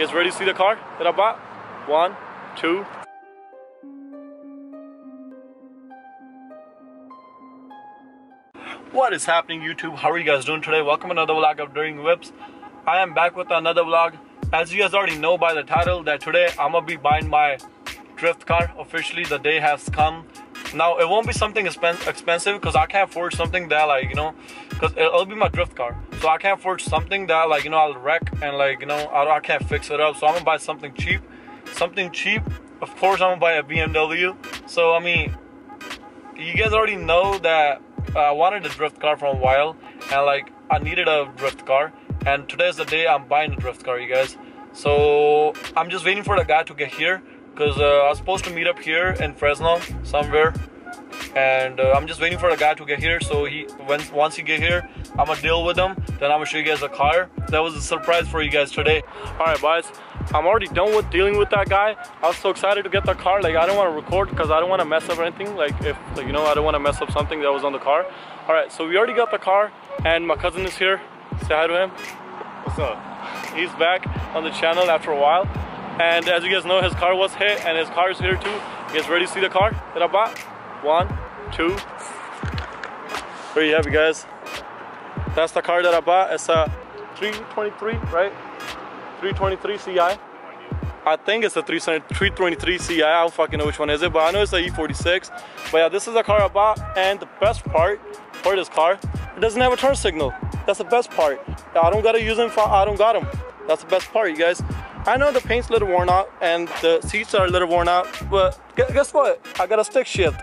You guys ready to see the car that I bought? 1, 2. What is happening, YouTube? How are you guys doing today? Welcome to another vlog of Daring Whips. I am back with another vlog. As you guys already know by the title that today I'm gonna be buying my drift car. Officially, the day has come. Now, it won't be something expensive because I can't afford something that, like, you know, because it'll be my drift car. So I can't afford something that, like, you know, I'll wreck and, like, you know, I can't fix it up. So I'm gonna buy something cheap. Something cheap. Of course, I'm gonna buy a BMW. So, I mean, you guys already know that I wanted a drift car for a while. And, like, I needed a drift car. And today's the day I'm buying a drift car, you guys. So I'm just waiting for the guy to get here. Because I was supposed to meet up here in Fresno somewhere, and I'm just waiting for the guy to get here. So once he get here, I'm gonna deal with him, then I'm gonna show you guys the car. That was a surprise for you guys today. All right, boys, I'm already done with dealing with that guy. I was so excited to get the car. Like, I don't want to record because I don't want to mess up anything. Like, if, like, you know, I don't want to mess up something that was on the car. All right, so we already got the car, and my cousin is here. Say hi to him. What's up? He's back on the channel after a while. And as you guys know, his car was hit, and his car is here too. You guys ready to see the car that I bought? 1, 2. There you have it, guys. That's the car that I bought. It's a 323, right? 323CI. I think it's a 323CI. I don't fucking know which one is it, but I know it's a E46. But yeah, this is the car I bought. And the best part for this car, it doesn't have a turn signal. That's the best part. I don't gotta use them. I don't got them. That's the best part, you guys. I know the paint's a little worn out and the seats are a little worn out, but guess what? I got a stick shift.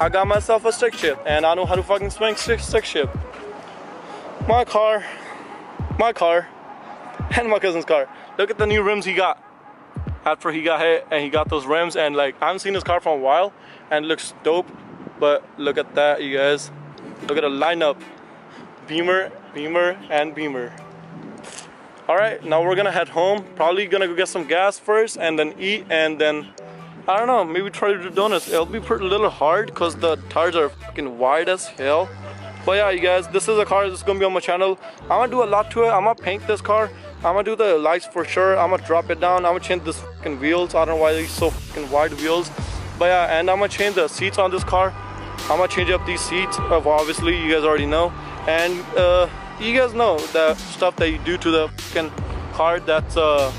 I got myself a stick shift, and I know how to fucking swing stick shift. My car, and my cousin's car. Look at the new rims he got. After he got hit, and he got those rims, and, like, I haven't seen this car for a while, and it looks dope, but look at that, you guys. Look at the lineup. Beamer, Beamer, and Beamer. Alright, now we're gonna head home. Probably gonna go get some gas first and then eat, and then I don't know, maybe try to do donuts. It'll be pretty little hard because the tires are fucking wide as hell. But yeah, you guys, this is a car that's gonna be on my channel. I'm gonna do a lot to it. I'm gonna paint this car. I'm gonna do the lights for sure. I'm gonna drop it down. I'm gonna change this fucking wheels. I don't know why they're so fucking wide wheels. But yeah, and I'm gonna change the seats on this car. I'm gonna change up these seats, obviously, you guys already know. And you guys know the stuff that you do to the fucking car that's a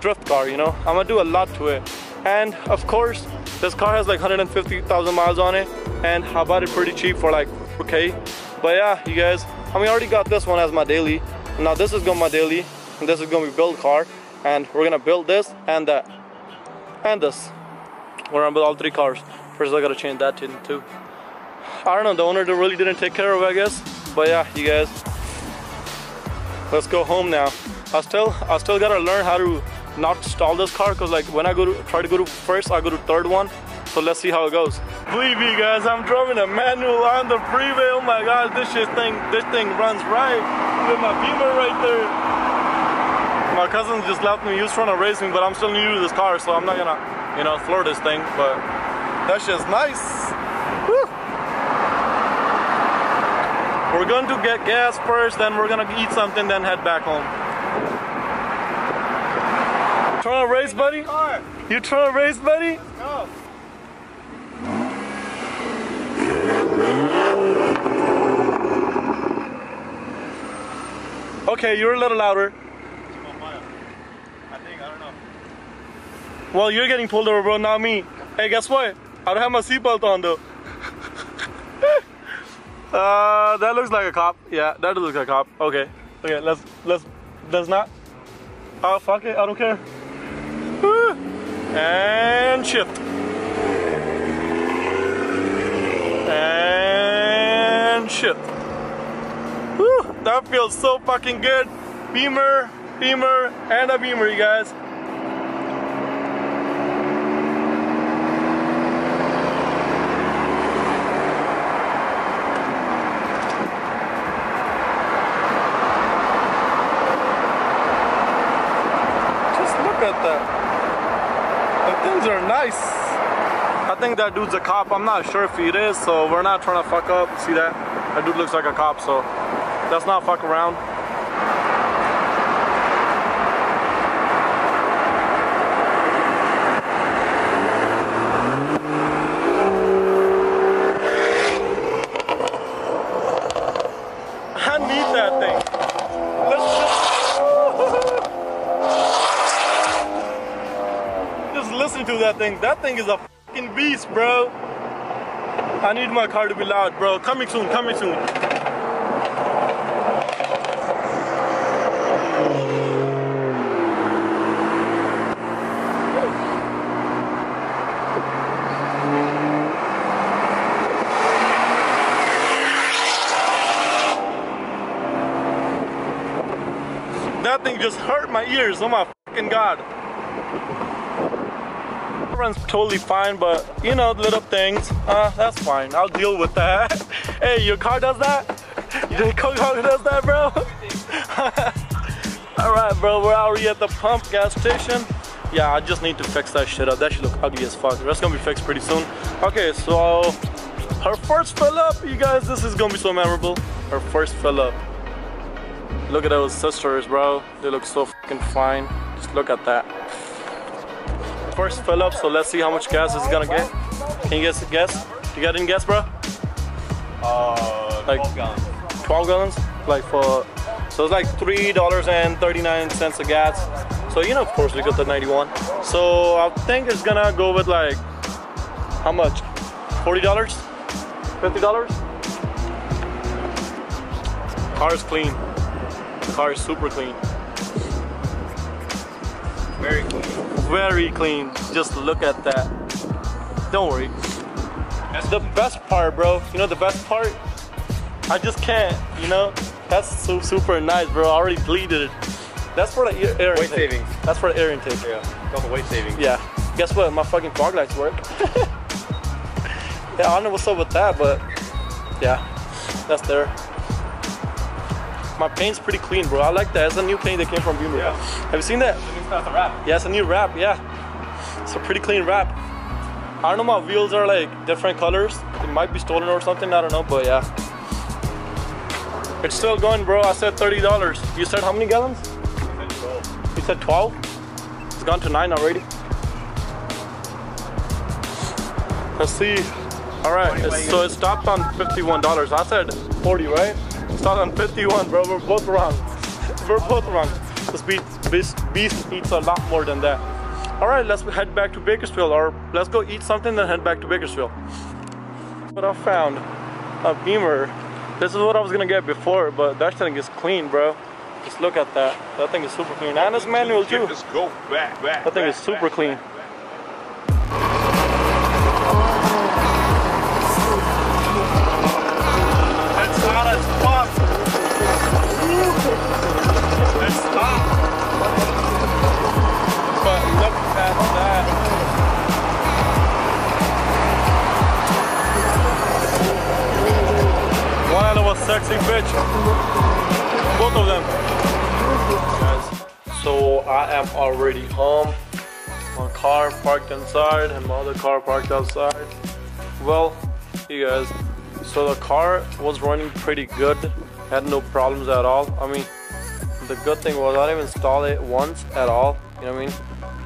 drift car, you know. I'm gonna do a lot to it. And of course, this car has like 150,000 miles on it, and I bought it pretty cheap for like $4K. But yeah, you guys, I mean, I already got this one as my daily. Now this is gonna be my daily, and this is gonna be build car, and we're gonna build this and that and this. We're gonna build all three cars. First, I gotta change that tin too. I don't know, the owner really didn't take care of it, I guess. But yeah, you guys, let's go home now. I still gotta learn how to not stall this car, because like when I go to try to go to first, I go to third one. So let's see how it goes. Believe me, guys, I'm driving a manual on the freeway. Oh my god, this thing runs right with my Beamer right there. My cousin just left me. He was trying to race me, but I'm still new to this car, so I'm not gonna, you know, floor this thing. But that shit's nice. Woo! We're going to get gas first, then we're going to eat something, then head back home. Trying to race, buddy? You trying to race, buddy? Let's go. Okay, you're a little louder. I think, I don't know. Well, you're getting pulled over, bro, not me. Hey, guess what? I don't have my seatbelt on, though. That looks like a cop. Yeah, that looks like a cop. Okay, let's not. Oh, fuck it, I don't care. And shift. And shift. Woo, that feels so fucking good. Beamer, Beamer, and a Beamer, you guys. I think that dude's a cop. I'm not sure if he is, so we're not trying to fuck up. See that? That dude looks like a cop, so let's not fuck around. listen to that thing. That thing is a fucking beast, bro. I need my car to be loud, bro. Coming soon, coming soon. That thing just hurt my ears, oh my fucking god. Runs totally fine, but you know, little things, that's fine, I'll deal with that. Hey, your car does that? Yeah. Your car does that, bro? Alright, bro, we're already at the pump gas station. Yeah, I just need to fix that shit up. That shit look ugly as fuck. That's gonna be fixed pretty soon. Okay, so her first fill up, you guys, this is gonna be so memorable. Her first fill up. Look at those sisters, bro. They look so fucking fine. Just look at that. First fill up, so let's see how much gas it's gonna get. Can you guess? You got any guess, bro? 12 gallons. 12 gallons? Like for, so it's like $3.39 of gas. So you know, of course, we got the 91. So I think it's gonna go with like, how much? $40? $50? Car's clean. The car is super clean. Very clean. Very clean. Just look at that. Don't worry. That's the best part, bro. You know the best part? I just can't, you know? That's so super nice, bro. I already bleeded it. That's for the air intake. Weight savings. That's for the air intake. Yeah. Got the weight savings. Yeah. Guess what? My fucking fog lights work. Yeah, I don't know what's up with that, but yeah. That's there. My paint's pretty clean, bro. I like that. It's a new paint that came from BMW. Yeah. Have you seen that? It's a wrap. Yeah, it's a new wrap, yeah. It's a pretty clean wrap. I don't know, my wheels are like different colors. It might be stolen or something, I don't know, but yeah. It's still going, bro. I said $30. You said how many gallons? I said 12. You said 12? It's gone to 9 already. Let's see. Alright, so it stopped on $51. I said 40, right? Start on 51, bro. We're both wrong. We're both wrong. This beast eats a lot more than that. All right, let's head back to Bakersfield, or let's go eat something then head back to Bakersfield. But I found a Beamer. This is what I was gonna get before, but that thing is clean, bro. Just look at that. That thing is super clean, and it's manual too. Just go back. That thing is super clean. Sexy bitch. Both of them. Guys, so I am already home. My car parked inside and my other car parked outside. Well, you guys, so the car was running pretty good. Had no problems at all. I mean, the good thing was I didn't even stall it once at all. You know what I mean?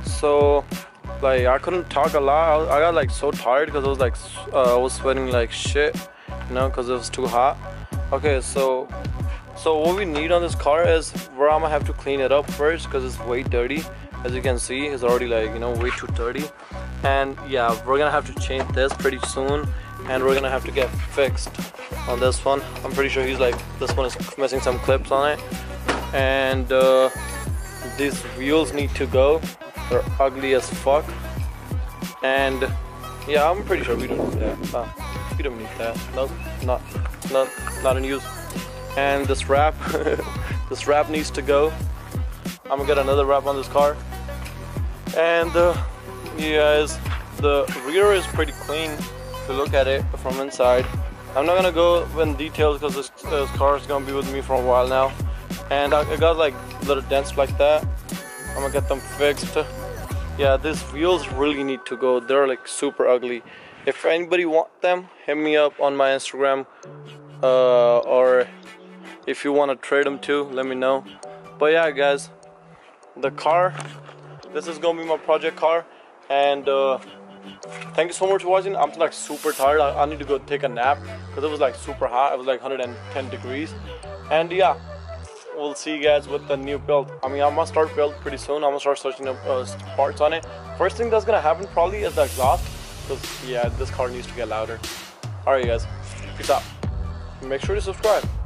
So, like, I couldn't talk a lot. I got like so tired because I was like, I was sweating like shit. You know, because it was too hot. Okay, so what we need on this car is where I'm gonna have to clean it up first because it's way dirty. As you can see, it's already like, you know, way too dirty. And yeah, we're gonna have to change this pretty soon, and we're gonna have to get fixed on this one. I'm pretty sure he's like, this one is missing some clips on it, and these wheels need to go. They're ugly as fuck, and yeah, I'm pretty sure we don't need that. We don't need that. Nope, not in use. And this wrap, this wrap needs to go. I'm gonna get another wrap on this car. And you guys, the rear is pretty clean if you look at it from inside. I'm not gonna go in details because this car is gonna be with me for a while now. And I got like little dents like that. I'm gonna get them fixed. Yeah, these wheels really need to go. They're like super ugly. If anybody want them, hit me up on my Instagram, or if you want to trade them too, let me know. But yeah, guys, the car, this is gonna be my project car, and thank you so much for watching. I'm like super tired. I need to go take a nap because it was like super hot. It was like 110 degrees, and yeah, we'll see you guys with the new build. I mean, I'm gonna start build pretty soon. I'm gonna start searching up parts on it. First thing that's gonna happen probably is the exhaust, because yeah, this car needs to get louder. All right guys, peace out. Make sure to subscribe.